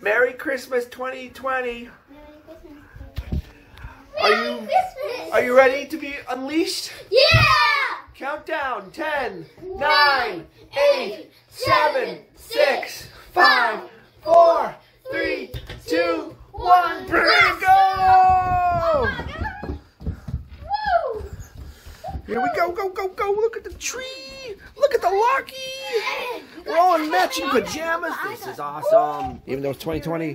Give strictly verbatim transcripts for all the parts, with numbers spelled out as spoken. Merry Christmas twenty twenty. Merry Christmas. Are you, Christmas. Are you ready to be unleashed? Yeah! Countdown. ten, nine, eight, seven, six, five, four, three, two, one. Bring it, go! Woo! Here we go, go, go, go. Look at the tree. Look at the Lockie. We're all in matching pajamas. This is awesome. Even though it's twenty twenty.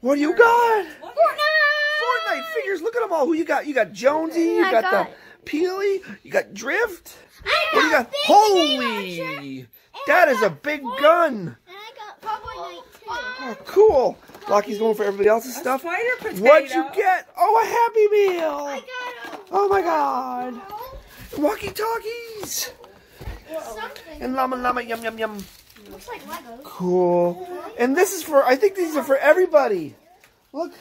What do you got? Fortnite. Fortnite figures. Look at them all. Who you got? You got Jonesy. You got the Peely, you got Drift. I got, what do you got? Holy! That is a big gun. And I got Bubble Knight too. Oh, cool. Lockie's going for everybody else's stuff. What'd you get? Oh, a Happy Meal. I got a, oh my God. Walkie talkies. Something. And llama llama yum yum yum. Looks like Legos. Cool. And this is for, I think these are for everybody. Look.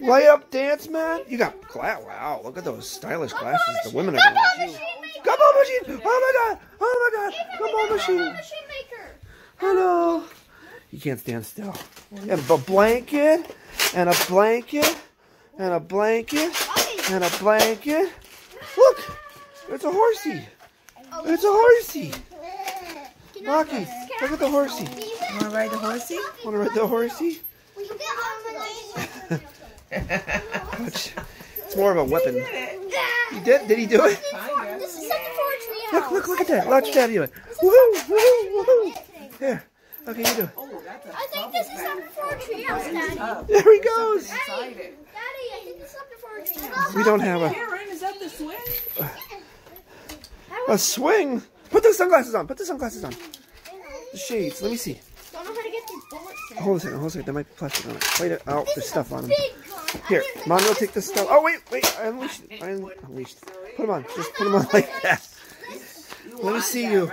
Light up dance mat. You got glass. Wow, look at those stylish glasses. The women are going to use. Gumball machine. Oh my God. Oh my God. Gumball machine. Hello. You can't stand still. And a blanket. And a blanket. And a blanket. And a blanket. Look. It's a horsey. It's a horsey. Rocky, look at the horsey. Want to ride the horsey? Want to ride the horsey? Ouch. It's more of a weapon. He did it. He did? Did he do it? This is such a forgery. Look, look, look at that. Watch that. Woohoo! Woohoo! Woohoo! There. Okay, you do it. I think this is something for a treehouse, Daddy. There he goes. Daddy, Daddy, I think this is something for a treehouse. We don't have a. Kieran, is that the swing? A swing? Put the sunglasses on. Put the sunglasses on. The shades. Let me see. Don't know how to get these bullets. Hold a second. Hold a second. There might be plastic on it. Wait a, oh, there's stuff on them. Here, Mom will take this stuff. Oh, wait, wait. I unleashed. I unleashed. Put them on. Just put them on like that. Let me see you.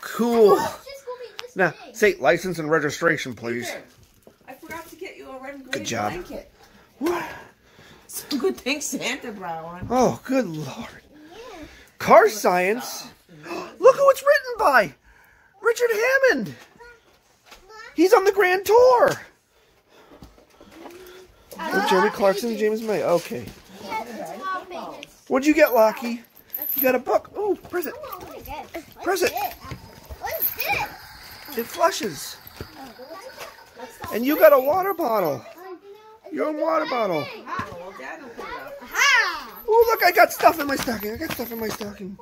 Cool. Now, say license and registration, please. I forgot to get you a red and green blanket. Good job. What? Good thing Santa brought one. Oh, good Lord. Car science. Look who it's written by. Richard Hammond. He's on the grand tour. With Jeremy Clarkson and James May. Okay. What'd you get, Lockie? You got a book. Oh, press it. Press it. It flushes. And you got a water bottle. Your own water bottle. Oh, look, I got stuff in my stocking. I got stuff in my stocking.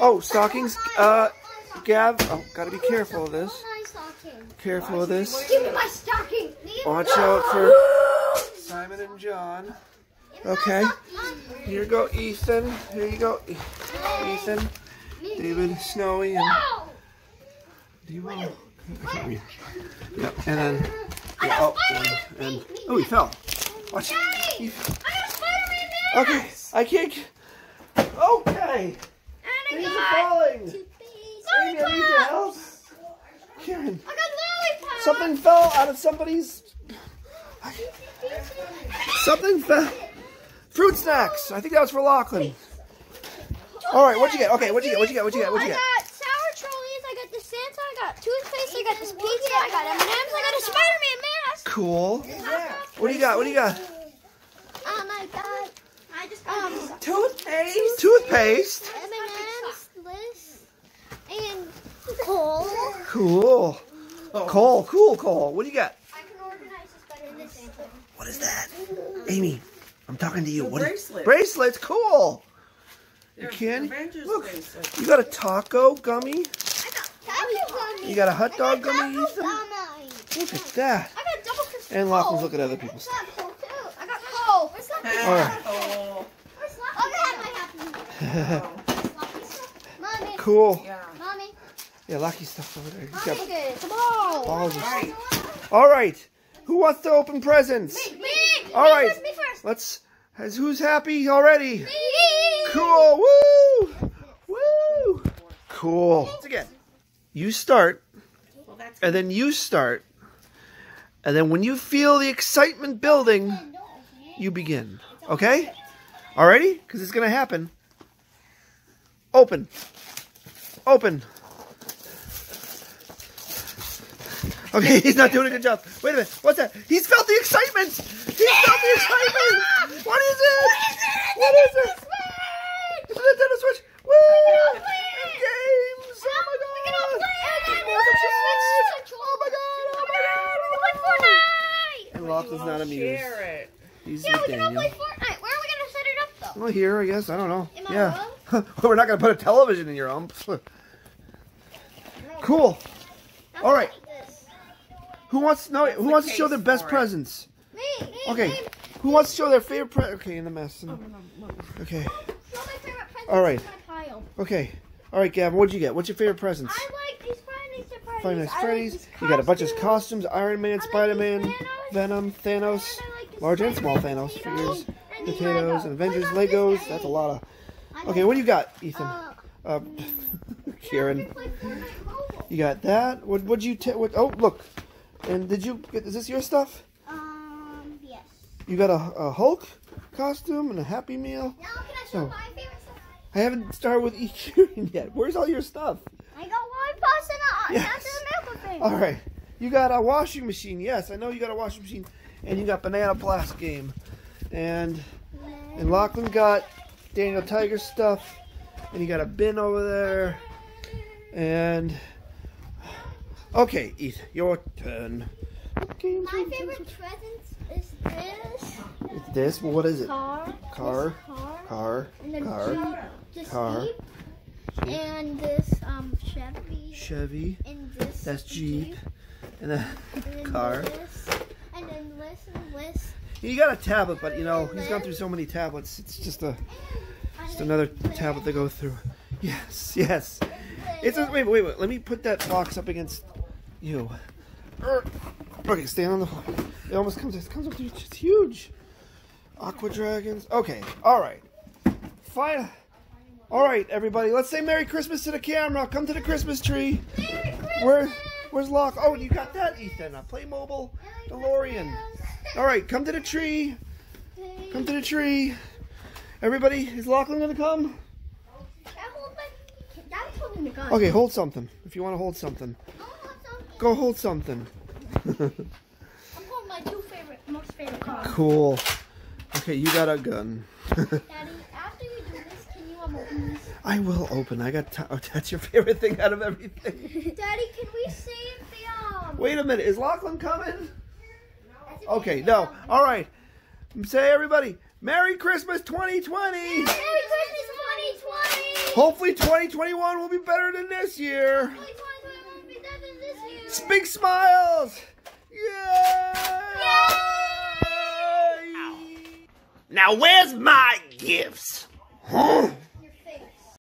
Oh, stockings. Uh, Gav. Oh, gotta be careful of this. Careful of this. Give me my stocking. Watch out for Simon and John. Okay. Here you go, Ethan. Here you go, Ethan. David, Snowy, and D-Roll. Okay. Yep. And then, yeah, oh, and, and oh, he fell. Watch. He fell. Okay. I can't. Okay. Things are falling. Amy, I need your help. Kieran. Something fell out of somebody's. Something fell. Fruit snacks. I think that was for Lachlan. All right, what'd you get? Okay, what'd you get? What'd you get? What'd you get? What'd you get? I got sour trolleys. I got the Santa. I got toothpaste. I got this pizza. I got M and M's. I got a Spider Man mask. Cool. What do you got? What do you got? Oh my God. I just got um, toothpaste. Toothpaste. M and M's. And. Cool. Cool. Cool, cool, cool. What do you got? I can organize this better than this. What is that? Amy, I'm talking to you. What bracelets. Is, bracelets, cool. You can? Look, bracelets. You got a taco gummy. I got taco gummy. You got a hot dog gummy. Look at that. I got double control. And Lachlan's looking at other people's stuff. I got coal too. I got coal. Where's Lachlan? All right. Oh. Where's Lachlan? Okay. My happy meal. Cool. Yeah. Yeah, Lockie stuff over there. Got good. Balls. All right. All right. Who wants to open presents? Me. me. All me right. First, me first. Let's. Has who's happy already? Me. Cool. Woo. Woo. Cool. Once again, you start, and then you start, and then when you feel the excitement building, you begin. Okay? Already? Because it's gonna happen. Open. Open. Okay, he's not doing a good job. Wait a minute, what's that? He's felt the excitement! He's felt the excitement! What is it? What is it? It's a Nintendo Switch! Woo! Games! Oh my god! Oh my god! Oh my god! Play Fortnite! And Roth is not amused. He's yeah, we can all play Fortnite. Where are we gonna set it up though? Well, here, I guess. I don't know. In my yeah. room? We're not gonna put a television in your room. Cool. All right. Who wants no? That's who wants to show their best presents? Me, me. Okay. Me, who me. wants to show their favorite present? Okay, in the mess. Oh, no, no. Okay. Show my favorite presents. All right. In my pile. Okay. All right, Gavin. What'd you get? What's your favorite presents? I like these Five Nights at Freddy's. Five Nights at Freddy's. Like you got a bunch of costumes: Iron Man, like Spider Man, Thanos, Venom, Thanos, like large and small Thanos figures, potatoes, and Avengers Legos. That's a lot of. Okay, what do you got, Ethan? Uh, uh, Kieran. You got that. What? What'd you? What? Oh, look. And did you get, is this your stuff? Um, yes. You got a, a Hulk costume and a Happy Meal? No, can I show no. my favorite stuff? I haven't started with E Q yet. Where's all your stuff? I got one box and a yes. That's the milk thing. All right. You got a washing machine. Yes, I know you got a washing machine. And you got Banana Blast Game. And, and Lachlan got Daniel Tiger's stuff. And you got a bin over there. And... Okay, Ethan, your turn. Okay, my favorite present is this. It's this? Well, what is it? Car. Car. Car. Car. And then car. Jeep, car. Jeep. And this um, Chevy. Chevy. And this. That's Jeep. Jeep. And, a and then car. This. And then this and this. You got a tablet, but you know, he's gone through so many tablets. It's just a, just another tablet to go through. Yes, yes. It's a, wait, wait, wait. Let me put that box up against... You. Okay, stand on the floor. It almost comes, it comes up to you. It's huge. Aqua Dragons. Okay, all right. Fine. All right, everybody. Let's say Merry Christmas to the camera. Come to the Christmas tree. Merry Christmas. Where, where's Locke? Oh, you got that, Ethan. Playmobil, DeLorean. All right, come to the tree. Come to the tree. Everybody, is Lachlan going to come? Okay, hold something. If you want to hold something. Go hold something. I'm holding my two favorite, most favorite cars. Cool. Okay, you got a gun. Daddy, after you do this, can you open this? I will open. I got. Oh, that's your favorite thing out of everything. Daddy, can we save the um? Wait a minute. Is Lachlan coming? No. Okay. No. All right. Say everybody, Merry Christmas twenty twenty. Merry Christmas twenty twenty. Hopefully twenty twenty-one will be better than this year. Big smiles! Yay! Yay! Now where's my gifts? Huh?